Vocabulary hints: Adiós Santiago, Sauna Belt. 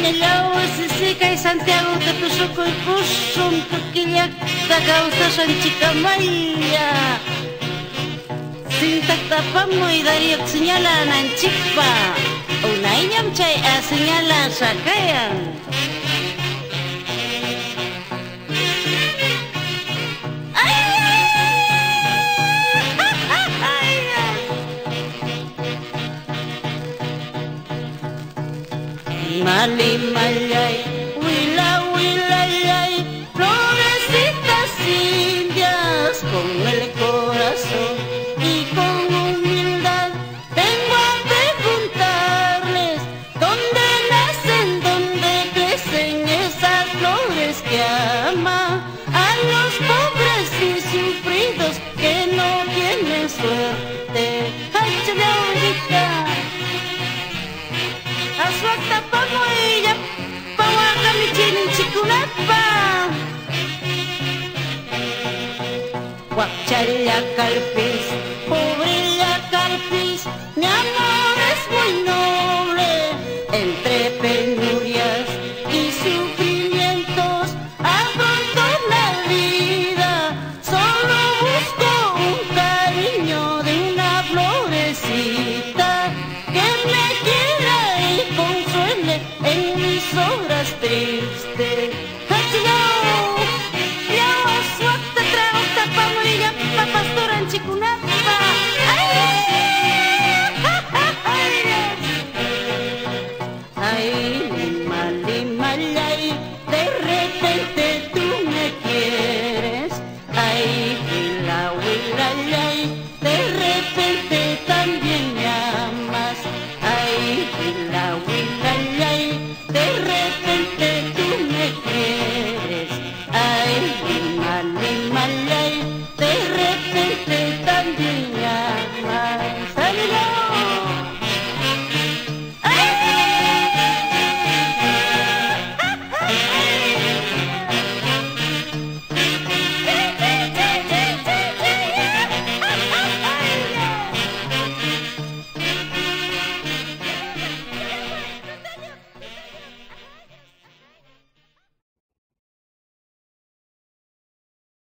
Melhor se seca e Santiago te puso coi poso porque ya te causa Sanchica María. Sin tacta famo y daría que señala nanchipa. Una niña mchay a señala sacayan. Mali malay, huila huila yay, florecitas indias con el corazón y con humildad tengo a preguntarles dónde nacen, dónde crecen esas flores que aman a los pobres y sufridos que no tienen suerte. Ay, chavita. Aswakta pamoya, pawaka michini chikunapa. Guacharilla calpis, pobrilla calpis, mi amor es muy noble. Entre penurias y sufrimientos, afronto la vida. Solo busco un cariño de una florecita que me quiera y consuele en mis horas tristes. Adiós, Dios, suelta trago, tapa morilla, papas toran chicunapa. Ay, lima, ay, de repente tú me quieres. Ay, huila, huila, ay, de repente también me amas. Ay, huila, huila, ay, de repente tú me quieres. Ay,